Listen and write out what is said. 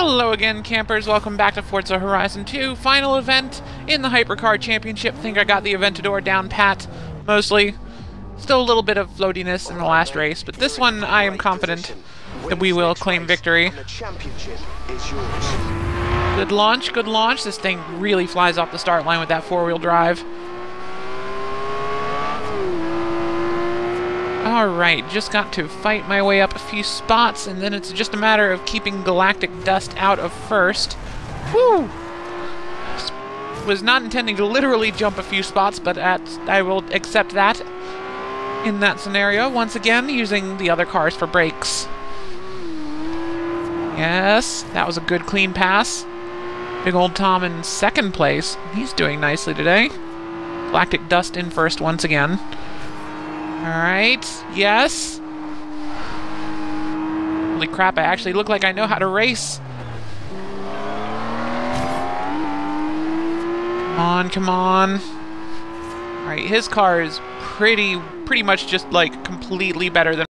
Hello again, campers. Welcome back to Forza Horizon 2. Final event in the Hypercar Championship. I think I got the Aventador down pat, mostly. Still a little bit of floatiness in the last race, but this one I am confident that we will claim victory. Good launch, good launch. This thing really flies off the start line with that four-wheel drive. Alright, just got to fight my way up a few spots, and then it's just a matter of keeping Galactic Dust out of first. Woo! Was not intending to literally jump a few spots, but I will accept that in that scenario, once again, using the other cars for brakes. Yes, that was a good clean pass. Big old Tom in second place. He's doing nicely today. Galactic Dust in first once again. Alright, yes. Holy crap, I actually look like I know how to race. Come on, come on. Alright, his car is pretty much just like completely better than